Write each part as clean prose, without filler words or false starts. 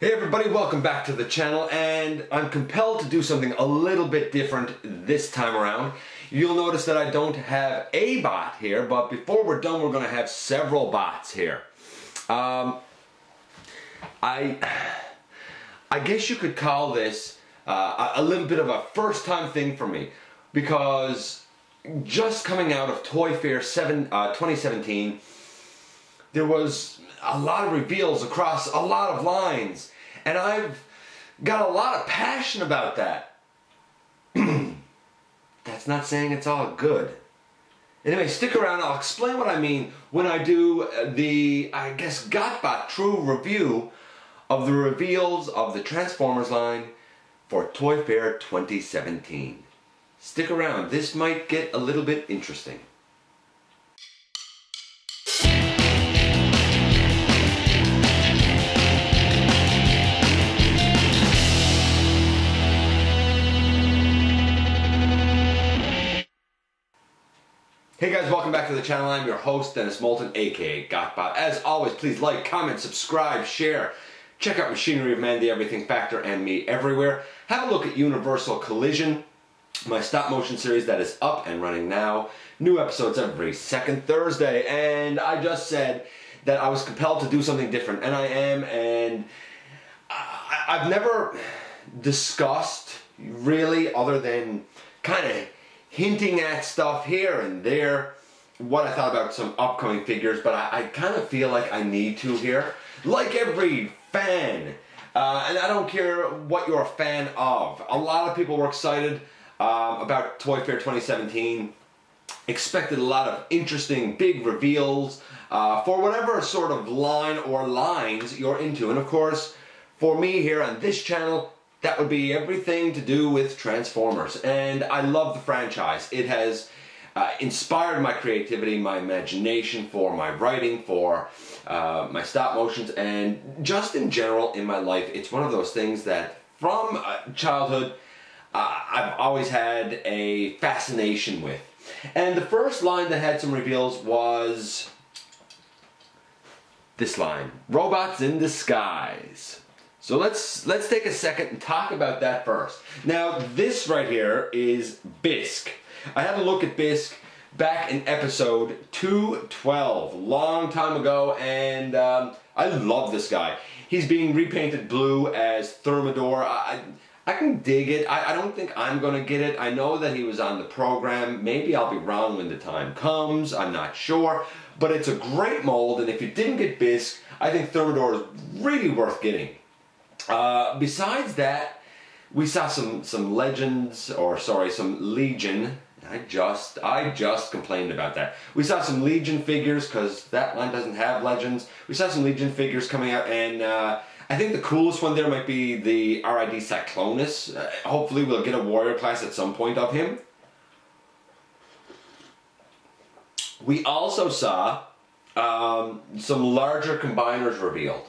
Hey everybody, welcome back to the channel, and I'm compelled to do something a little bit different this time around. You'll notice that I don't have a bot here, but before we're done we're going to have several bots here. I guess you could call this a little bit of a first time thing for me, because just coming out of Toy Fair 2017, there was a lot of reveals across a lot of lines, and I've got a lot of passion about that. That's not saying it's all good. Anyway, stick around, I'll explain what I mean when I do the, I guess, GotBot true review of the reveals of the Transformers line for Toy Fair 2017. Stick around, this might get a little bit interesting. Hey guys, welcome back to the channel. I'm your host, Dennis Moulton, aka GotBot. As always, please like, comment, subscribe, share. Check out Machinery of Man, The Everything Factor, and me everywhere. Have a look at Universal Collision, my stop motion series that is up and running now. New episodes every second Thursday. And I just said that I was compelled to do something different, and I am. And I've never discussed really, other than kind of hinting at stuff here and there, what I thought about some upcoming figures, but I kind of feel like I need to here. Like every fan, and I don't care what you're a fan of. A lot of people were excited about Toy Fair 2017, expected a lot of interesting big reveals for whatever sort of line or lines you're into. And of course, for me here on this channel, that would be everything to do with Transformers. And I love the franchise. It has inspired my creativity, my imagination, for my writing, for my stop motions, and just in general in my life. It's one of those things that from childhood I've always had a fascination with. And the first line that had some reveals was this line, Robots in Disguise. So let's take a second and talk about that first. Now this right here is Bisk. I had a look at Bisk back in episode 212, long time ago, and I love this guy. He's being repainted blue as Thermador. I can dig it. I don't think I'm gonna get it. I know that he was on the program. Maybe I'll be wrong when the time comes, I'm not sure. But it's a great mold, and if you didn't get Bisk, I think Thermador is really worth getting. Besides that, we saw some legends, or sorry, some Legion. I just complained about that. We saw some Legion figures, because that line doesn't have legends. We saw some Legion figures coming out, and I think the coolest one there might be the RID Cyclonus. Hopefully we'll get a warrior class at some point of him. We also saw some larger combiners revealed.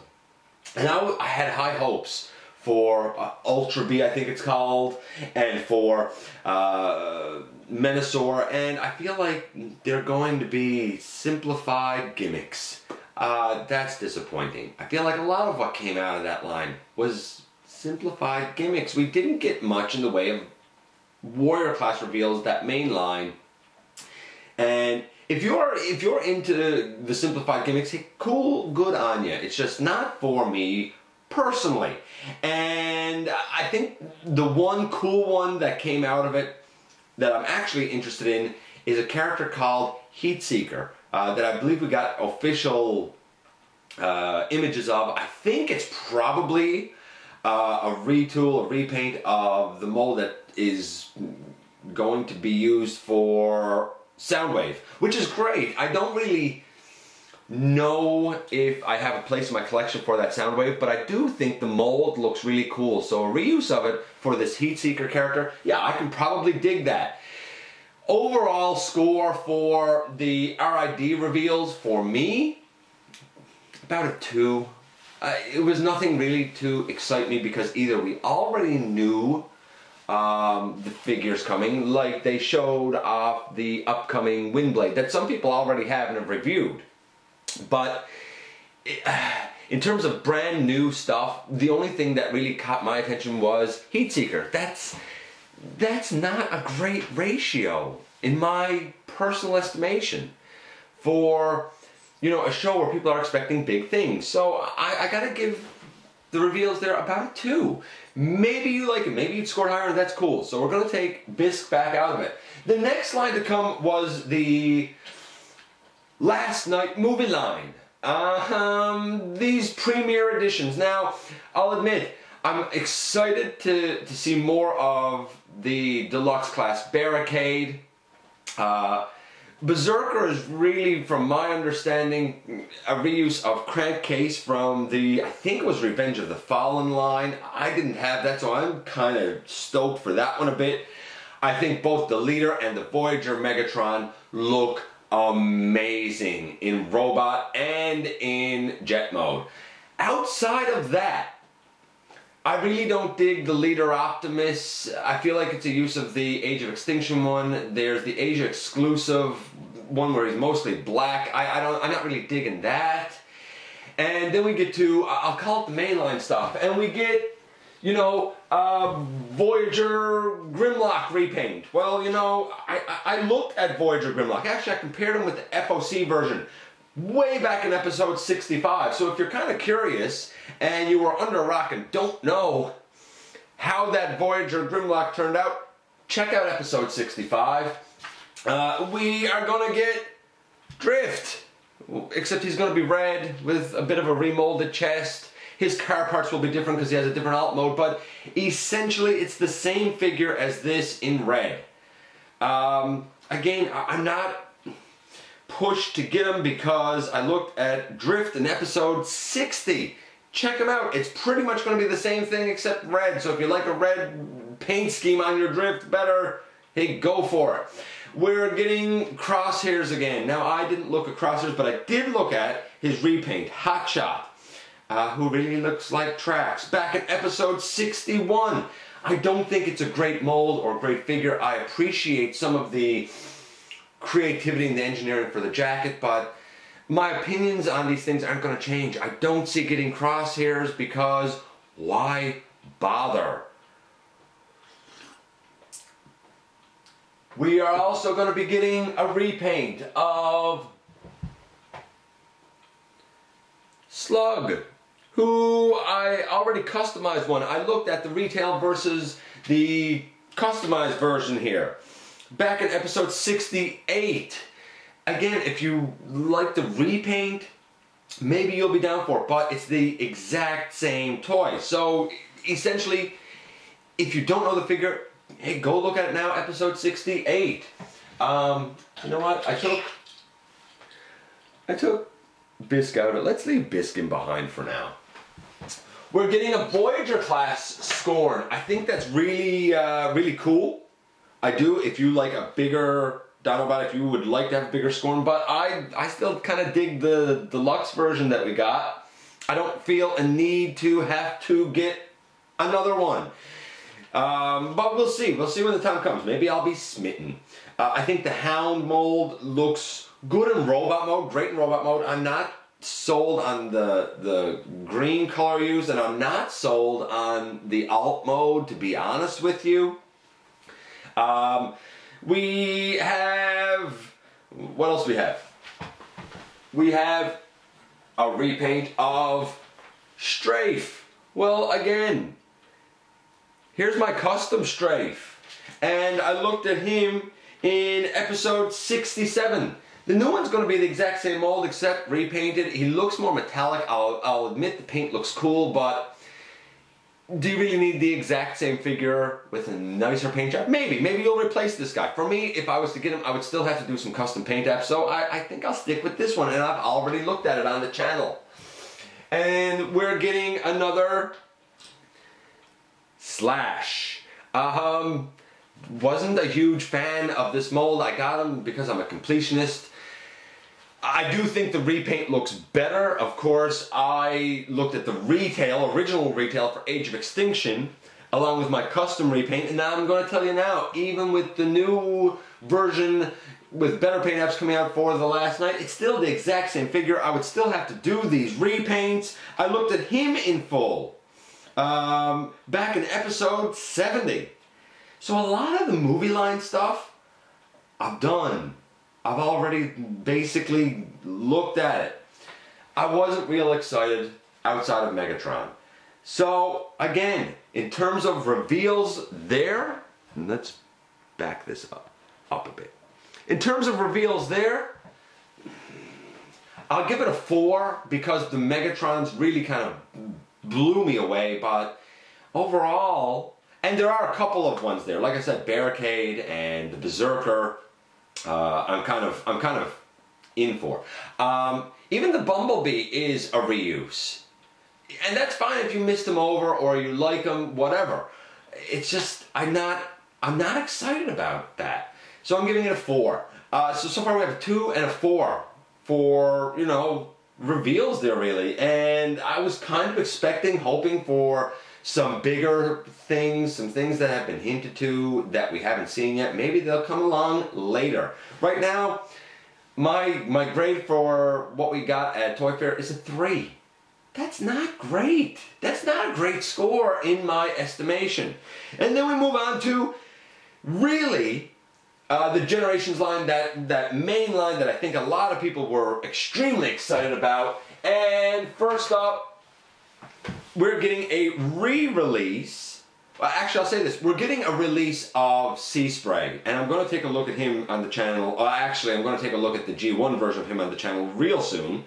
And I had high hopes for Ultra B, I think it's called, and for Menasor, and I feel like they're going to be simplified gimmicks. That's disappointing. I feel like a lot of what came out of that line was simplified gimmicks. We didn't get much in the way of warrior class reveals, that main line. And if you're into the simplified gimmicks, hey, cool, good on you. It's just not for me personally. And I think the one cool one that came out of it that I'm actually interested in is a character called Heatseeker that I believe we got official images of. I think it's probably a retool, a repaint of the mold that is going to be used for Soundwave, which is great. I don't really know if I have a place in my collection for that Soundwave, but I do think the mold looks really cool. So a reuse of it for this Heatseeker character, yeah, I can probably dig that. Overall score for the RID reveals for me, about a 2. It was nothing really to excite me, because either we already knew the figures coming, like they showed off the upcoming Windblade that some people already have and have reviewed, but it, In terms of brand new stuff, the only thing that really caught my attention was Heatseeker. That's not a great ratio, in my personal estimation, for, you know, a show where people are expecting big things. So I gotta give the reveals there about a 2. Maybe you like it, maybe you scored higher, and that's cool. So we're gonna take Bisk back out of it. The next line to come was the last night movie line. These premiere editions. Now, I'll admit, I'm excited to see more of the deluxe class Barricade. Berserker is really, from my understanding, a reuse of Crankcase from the, I think it was Revenge of the Fallen line. I didn't have that, so I'm kind of stoked for that one a bit. I think both the Leader and the Voyager Megatron look amazing in robot and in jet mode. Outside of that, I really don't dig the Leader Optimus. I feel like it's a use of the Age of Extinction one. There's the Asia exclusive one where he's mostly black. I'm not really digging that. And then we get to, I'll call it the mainline stuff, and we get, you know, Voyager Grimlock repaint. Well, you know, I looked at Voyager Grimlock. Actually, I compared him with the FOC version way back in episode 65. So if you're kind of curious and you were under a rock and don't know how that Voyager Grimlock turned out, check out episode 65. We are gonna get Drift, except he's gonna be red with a bit of a remolded chest. His car parts will be different because he has a different alt mode, but essentially it's the same figure as this in red. Again, I'm not pushed to get him because I looked at Drift in episode 60. Check him out. It's pretty much going to be the same thing except red. So if you like a red paint scheme on your Drift better, hey, go for it. We're getting Crosshairs again. Now, I didn't look at Crosshairs, but I did look at his repaint, Hotshot, who really looks like Trax. Back in episode 61. I don't think it's a great mold or great figure. I appreciate some of the creativity and the engineering for the jacket, but my opinions on these things aren't going to change. I don't see getting Crosshairs because why bother? We are also going to be getting a repaint of Slug, who I already customized one. I looked at the retail versus the customized version here. Back in episode 68. Again, if you like the repaint, maybe you'll be down for it, but it's the exact same toy. So, essentially, if you don't know the figure, hey, go look at it now, episode 68. You know what? I took Bisk out of it. Let's leave Bisk behind for now. We're getting a Voyager class Scorn. I think that's really, really cool. I do, if you like a bigger Dinobot, if you would like to have a bigger Scorn, but I still kind of dig the deluxe version that we got. I don't feel a need to have to get another one. But we'll see. We'll see when the time comes. Maybe I'll be smitten. I think the Hound mold looks good in robot mode, great in robot mode. I'm not sold on the green color used, and I'm not sold on the alt mode, to be honest with you. We have, what else do we have? We have a repaint of Strafe. Well, again, here's my custom Strafe. And I looked at him in episode 67. The new one's going to be the exact same mold except repainted. He looks more metallic. I'll admit the paint looks cool, but do you really need the exact same figure with a nicer paint job? Maybe you'll replace this guy. For me, if I was to get him, I would still have to do some custom paint apps, so I think I'll stick with this one, and I've already looked at it on the channel. And we're getting another Slash. Wasn't a huge fan of this mold. I got him because I'm a completionist. I do think the repaint looks better. Of course, I looked at the retail, original retail for Age of Extinction, along with my custom repaint, and now I'm going to tell you now, even with the new version with better paint apps coming out for the last night, it's still the exact same figure. I would still have to do these repaints. I looked at him in full back in episode 70. So a lot of the movie line stuff I've done. I've already basically looked at it. I wasn't real excited outside of Megatron. So again, in terms of reveals there, and let's back this up a bit. In terms of reveals there, I'll give it a 4 because the Megatrons really kind of blew me away, but overall, and there are a couple of ones there. Like I said, Barricade and the Berserker, I'm kind of in for. Even the Bumblebee is a reuse. And that's fine if you missed them over or you like them, whatever. It's just, I'm not excited about that. So I'm giving it a 4. So far we have a 2 and a 4 for, you know, reveals there really. And I was kind of expecting, hoping for some bigger things, some things that have been hinted to that we haven't seen yet. Maybe they'll come along later. Right now, my grade for what we got at Toy Fair is a 3. That's not great. That's not a great score in my estimation. And then we move on to really the Generations line, that main line that I think a lot of people were extremely excited about. And first up, we're getting a re-release. Well, actually, I'll say this. We're getting a release of Sea Spray. And I'm going to take a look at him on the channel. Actually, I'm going to take a look at the G1 version of him on the channel real soon.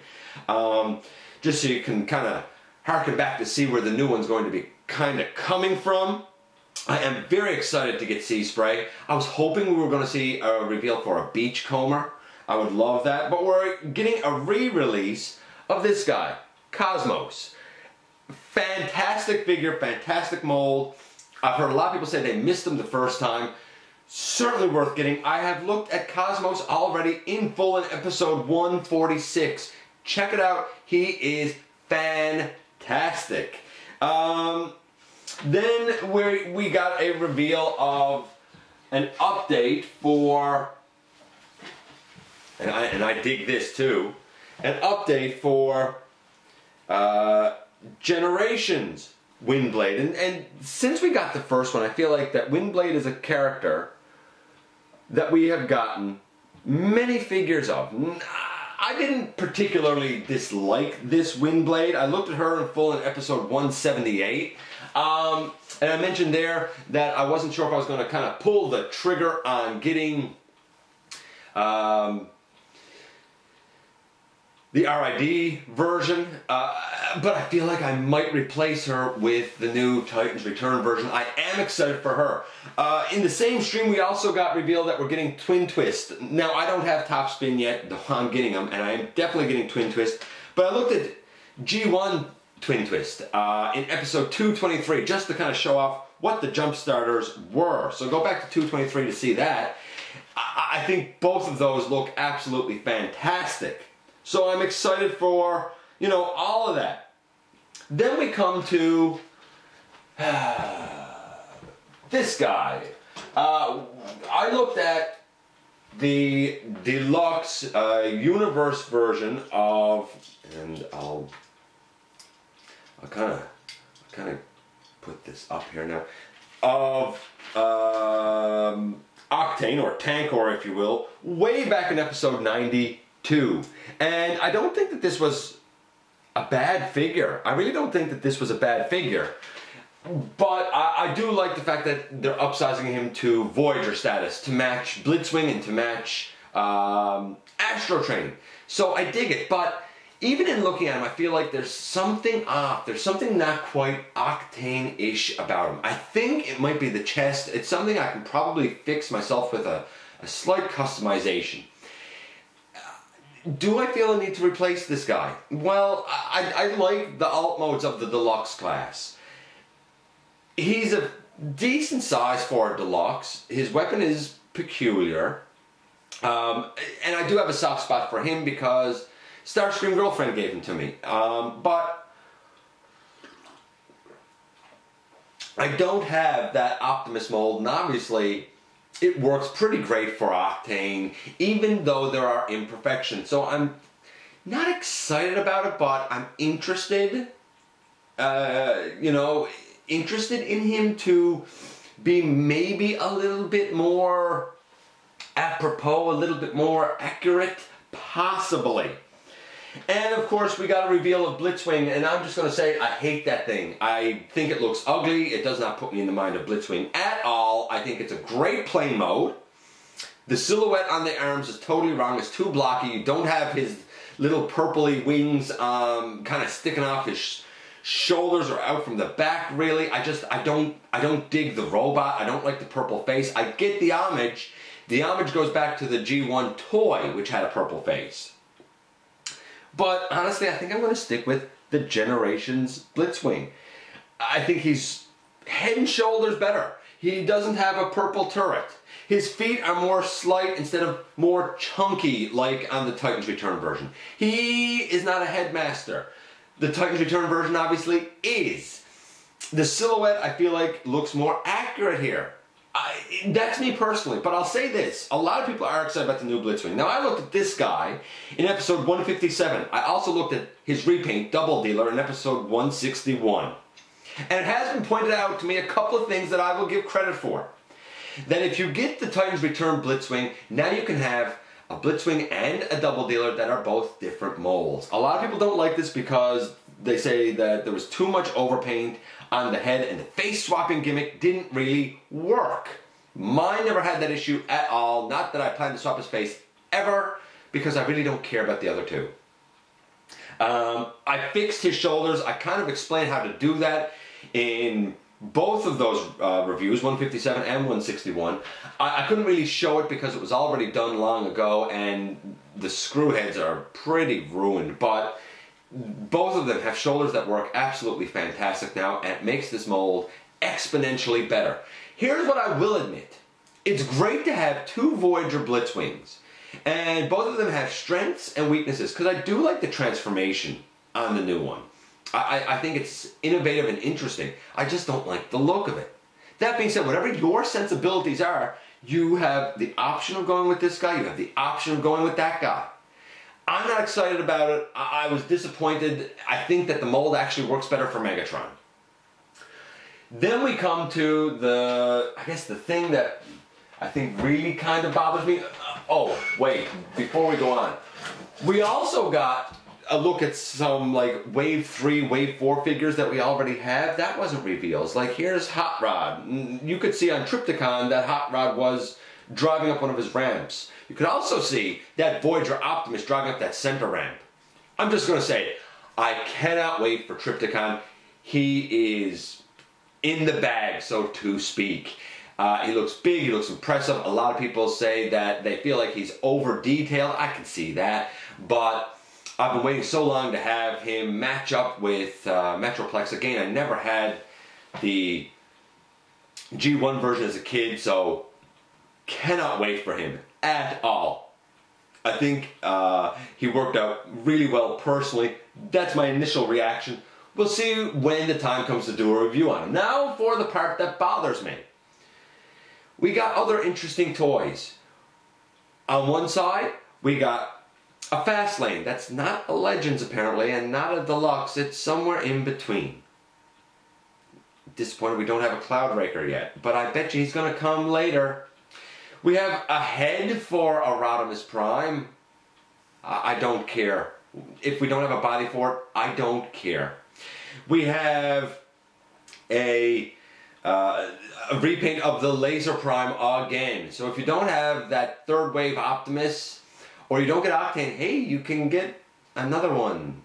Just so you can kind of harken back to see where the new one's going to be kind of coming from. I am very excited to get Sea Spray. I was hoping we were going to see a reveal for a Beachcomber. I would love that. But we're getting a re-release of this guy, Cosmos. Fantastic figure, fantastic mold. I've heard a lot of people say they missed him the first time. Certainly worth getting. I have looked at Cosmos already in full in episode 146. Check it out. He is fantastic. Then we got a reveal of an update for, and I dig this too, an update for Generations Windblade. And since we got the first one, I feel like that Windblade is a character that we have gotten many figures of. I didn't particularly dislike this Windblade. I looked at her in full in episode 178. And I mentioned there that I wasn't sure if I was going to kind of pull the trigger on getting the RID version. But I feel like I might replace her with the new Titans Return version. I am excited for her. In the same stream, we also got revealed that we're getting Twin Twist. Now, I don't have Top Spin yet, though I'm getting them, and I am definitely getting Twin Twist. But I looked at G1 Twin Twist in episode 223, just to kind of show off what the jump starters were. So go back to 223 to see that. I think both of those look absolutely fantastic. So I'm excited for, you know, all of that. Then we come to this guy. I looked at the deluxe universe version of, and I'll kind of put this up here now, of Octane, or Tankor, if you will, way back in episode 92. And I don't think that this was a bad figure. I really don't think that this was a bad figure. But I do like the fact that they're upsizing him to Voyager status to match Blitzwing and to match Astro Train. So I dig it, but even in looking at him, I feel like there's something off. There's something not quite Octane-ish about him. I think it might be the chest. It's something I can probably fix myself with a slight customization. Do I feel a need to replace this guy? Well, I like the alt modes of the deluxe class. He's a decent size for a deluxe. His weapon is peculiar. And I do have a soft spot for him because Starscream Girlfriend gave him to me. But I don't have that Optimus mold, and obviously it works pretty great for Octane, even though there are imperfections. So I'm not excited about it, but I'm interested, you know, interested in him to be maybe a little bit more apropos, a little bit more accurate, possibly. And of course we got a reveal of Blitzwing, and I'm just going to say I hate that thing. I think it looks ugly. It does not put me in the mind of Blitzwing at all. I think it's a great play mode. The silhouette on the arms is totally wrong. It's too blocky. You don't have his little purpley wings kind of sticking off. His shoulders are out from the back, really. I don't dig the robot. I don't like the purple face. I get the homage. The homage goes back to the G1 toy, which had a purple face. But honestly, I think I'm going to stick with the Generations Blitzwing. I think he's head and shoulders better. He doesn't have a purple turret. His feet are more slight instead of more chunky like on the Titans Return version. He is not a headmaster. The Titans Return version obviously is. The silhouette, I feel like, looks more accurate here. That's me personally, but I'll say this. A lot of people are excited about the new Blitzwing. Now, I looked at this guy in episode 157. I also looked at his repaint, Double Dealer, in episode 161. And it has been pointed out to me a couple of things that I will give credit for. That if you get the Titans Return Blitzwing, now you can have a Blitzwing and a Double Dealer that are both different molds. A lot of people don't like this because they say that there was too much overpaint on the head, and the face swapping gimmick didn't really work. Mine never had that issue at all. Not that I plan to swap his face ever, because I really don't care about the other two. I fixed his shoulders. I kind of explained how to do that in both of those reviews, 157 and 161. I couldn't really show it because it was already done long ago, and the screw heads are pretty ruined, but both of them have shoulders that work absolutely fantastic now, and it makes this mold exponentially better. Here's what I will admit. It's great to have two Voyager Blitzwings, and both of them have strengths and weaknesses, because I do like the transformation on the new one. I think it's innovative and interesting. I just don't like the look of it. That being said, whatever your sensibilities are, you have the option of going with this guy, you have the option of going with that guy. I'm not excited about it. I was disappointed. I think that the mold actually works better for Megatron. Then we come to the, I guess the thing that I think really kind of bothers me. Oh, wait, before we go on. We also got a look at some like Wave 3, Wave 4 figures that we already have. That wasn't reveals. Like here's Hot Rod. You could see on Trypticon that Hot Rod was driving up one of his ramps. You could also see that Voyager Optimus driving up that center ramp. I'm just going to say, I cannot wait for Trypticon. He is in the bag, so to speak. He looks big, he looks impressive. A lot of people say that they feel like he's over-detailed. I can see that, but I've been waiting so long to have him match up with Metroplex. Again, I never had the G1 version as a kid, so cannot wait for him at all. I think he worked out really well personally. That's my initial reaction. We'll see when the time comes to do a review on him. Now for the part that bothers me. We got other interesting toys. On one side, we got a Fastlane. That's not a Legends apparently, and not a Deluxe. It's somewhere in between. Disappointed we don't have a Cloudraker yet, but I bet you he's going to come later. We have a head for Optimus Prime. I don't care. If we don't have a body for it, I don't care. We have a repaint of the Laser Prime again. So if you don't have that third wave Optimus, or you don't get Octane, hey, you can get another one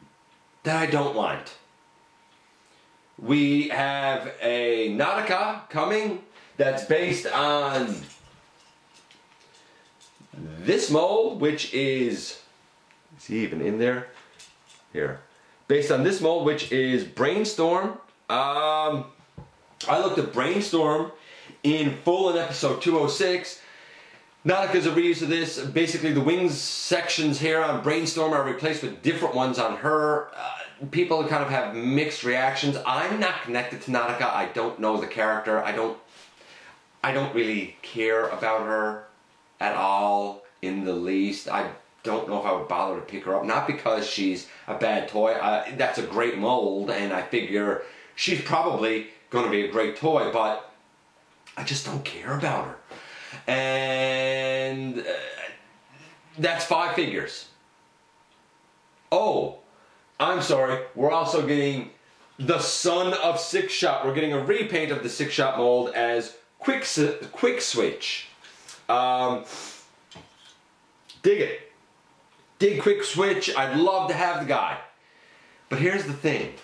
that I don't want. We have a Nautica coming that's based on this mold, which is he even in there? Here. Based on this mold, which is Brainstorm. I looked at Brainstorm in full in episode 206. Nautica's a reuse of this. Basically, the wings sections here on Brainstorm are replaced with different ones on her. People kind of have mixed reactions. I'm not connected to Nautica. I don't know the character. I don't really care about her at all in the least. I don't know if I would bother to pick her up. Not because she's a bad toy. That's a great mold, and I figure she's probably going to be a great toy, but I just don't care about her. And that's $5 figures. Oh, I'm sorry. We're also getting the son of Six Shot. We're getting a repaint of the Six Shot mold as Quick Switch. Dig it. Dig Quick Switch. I'd love to have the guy. But here's the thing.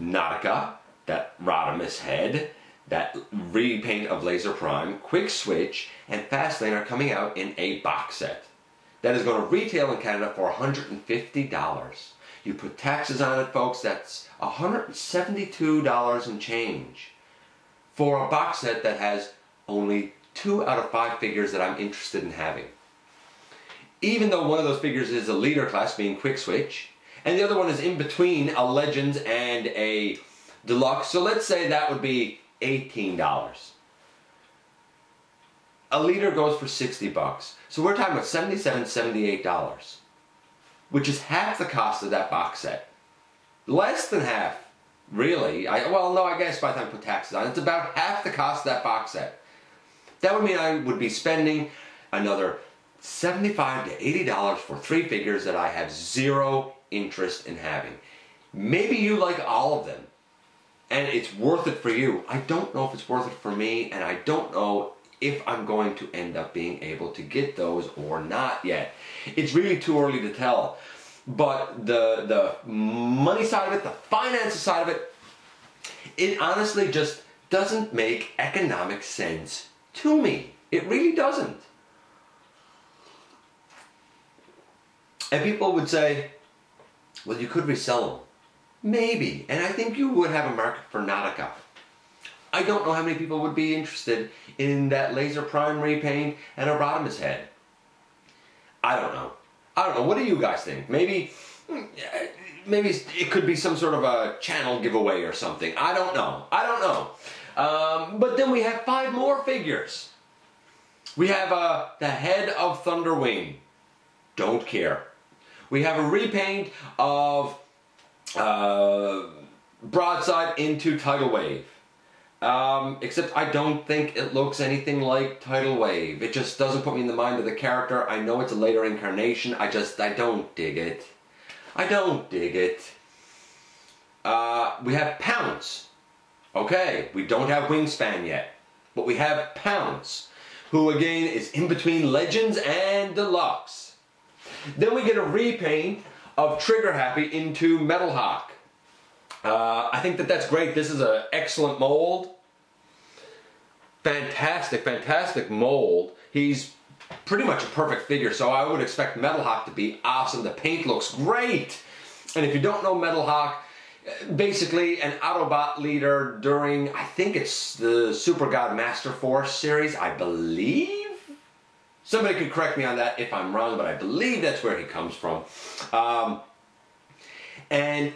Nautica, that Rodimus head, that repaint of Laser Prime, Quick Switch, and Fastlane are coming out in a box set. That is going to retail in Canada for $150. You put taxes on it, folks, that's $172 and change for a box set that has only 2 out of 5 figures that I'm interested in having. Even though one of those figures is a leader class, being Quick Switch, and the other one is in between a Legends and a Deluxe, so let's say that would be $18. A leader goes for $60. So we're talking about $77, $78, which is half the cost of that box set. Less than half, really. Well, no, I guess by the time I put taxes on it, it's about half the cost of that box set. That would mean I would be spending another $75 to $80 for 3 figures that I have zero interest in having. Maybe you like all of them, and it's worth it for you. I don't know if it's worth it for me, and I don't know if I'm going to end up being able to get those or not yet. It's really too early to tell. But the money side of it, the finances side of it, it honestly just doesn't make economic sense to me. It really doesn't. And people would say, well, you could resell them. Maybe. And I think you would have a market for Nautica. I don't know how many people would be interested in that Laser Prime repaint and a Rodimus head. I don't know. I don't know. What do you guys think? Maybe it could be some sort of a channel giveaway or something. I don't know. I don't know. But then we have 5 more figures. We have the head of Thunderwing. Don't care. We have a repaint of Broadside into Tidal Wave. Except I don't think it looks anything like Tidal Wave. It just doesn't put me in the mind of the character. I know it's a later incarnation. I don't dig it. I don't dig it. We have Pounce. Okay, we don't have Wingspan yet. But we have Pounce, who again is in between Legends and Deluxe. Then we get a repaint of Trigger Happy into Metal Hawk. I think that's great. This is an excellent mold. Fantastic, fantastic mold. He's pretty much a perfect figure, so I would expect Metal Hawk to be awesome. The paint looks great. And if you don't know Metal Hawk, basically an Autobot leader during, I think it's the Super God Master Force series, I believe. Somebody could correct me on that if I'm wrong, but I believe that's where he comes from. And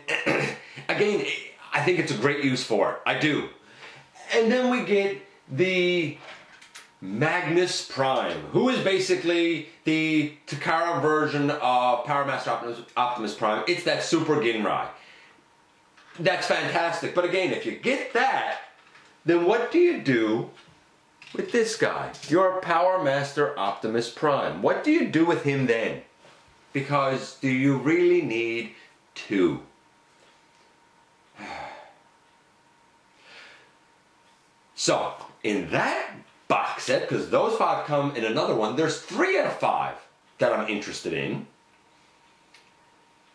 again, I think it's a great use for it. I do. And then we get the Magnus Prime, who is basically the Takara version of Power Master Optimus Prime. It's that Super Ginrai. That's fantastic. But again, if you get that, then what do you do with this guy? You're Power Master Optimus Prime. What do you do with him then? Because do you really need 2? So, in that box set, because those 5 come in another one, there's 3 out of 5 that I'm interested in.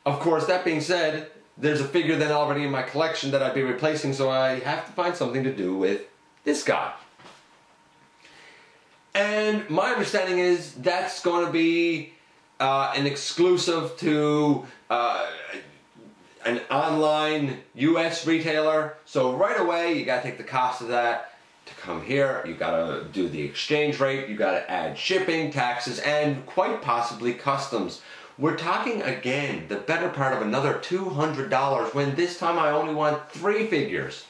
Of course, that being said, there's a figure then already in my collection that I'd be replacing, so I have to find something to do with this guy. And my understanding is that's going to be an exclusive to an online US retailer. So right away, you gotta take the cost of that to come here. You gotta do the exchange rate. You gotta add shipping, taxes, and quite possibly customs. We're talking again, the better part of another $200 when this time I only want 3 figures.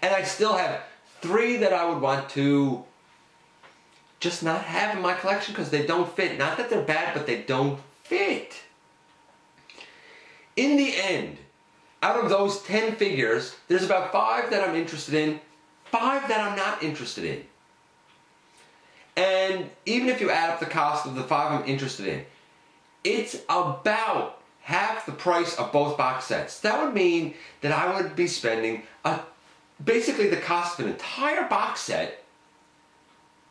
And I still have three that I would want to just not have in my collection because they don't fit. Not that they're bad, but they don't fit. In the end, out of those 10 figures, there's about 5 that I'm interested in, 5 that I'm not interested in. And even if you add up the cost of the 5 I'm interested in, it's about half the price of both box sets. That would mean that I would be spending basically the cost of an entire box set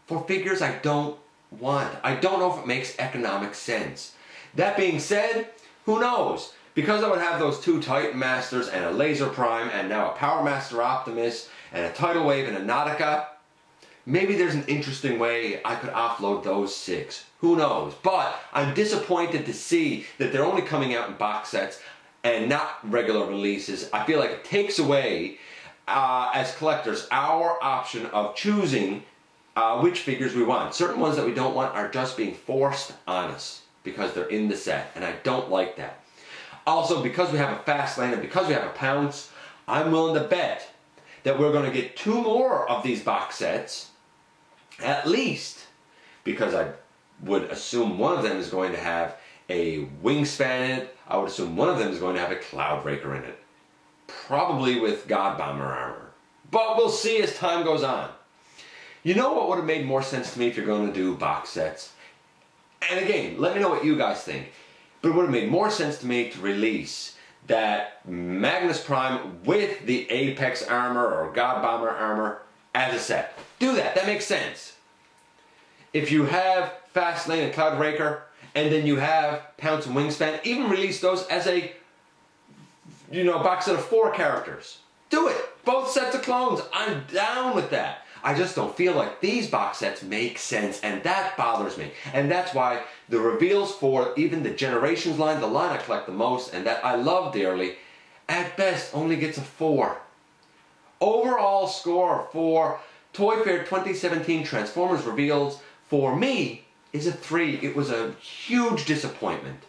for figures I don't want. I don't know if it makes economic sense. That being said, who knows? Because I would have those 2 Titan Masters and a Laser Prime and now a Power Master Optimus and a Tidal Wave and a Nautica, maybe there's an interesting way I could offload those 6. Who knows? But I'm disappointed to see that they're only coming out in box sets and not regular releases. I feel like it takes away, as collectors, our option of choosing which figures we want. Certain ones that we don't want are just being forced on us because they're in the set, and I don't like that. Also, because we have a Fastlane and because we have a Pounce, I'm willing to bet that we're going to get 2 more of these box sets, at least, because I would assume one of them is going to have a Wingspan in it. I would assume one of them is going to have a Cloudbreaker in it, probably with Godbomber armor. But we'll see as time goes on. You know what would have made more sense to me if you're going to do box sets? And again, let me know what you guys think. But it would have made more sense to me to release that Magnus Prime with the Apex armor or Godbomber armor as a set. Do that. That makes sense. If you have Fastlane and Cloudbreaker, and then you have Pounce and Wingspan, even release those as a, you know, box set of 4 characters. Do it. Both sets of clones. I'm down with that. I just don't feel like these box sets make sense, and that bothers me. And that's why the reveals for even the Generations line, the line I collect the most and that I love dearly, at best only gets a 4. Overall score for Toy Fair 2017 Transformers reveals for me is a 3. It was a huge disappointment.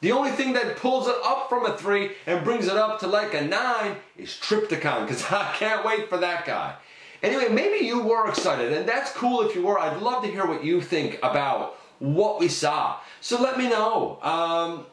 The only thing that pulls it up from a 3 and brings it up to like a 9 is Trypticon, because I can't wait for that guy. Anyway, maybe you were excited, and that's cool if you were. I'd love to hear what you think about what we saw. So let me know.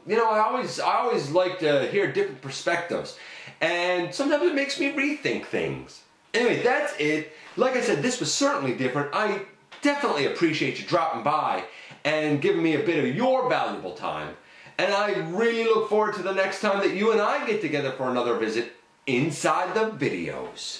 You know, I always like to hear different perspectives, and sometimes it makes me rethink things. Anyway, that's it. Like I said, this was certainly different. I definitely appreciate you dropping by and giving me a bit of your valuable time, and I really look forward to the next time that you and I get together for another visit inside the videos.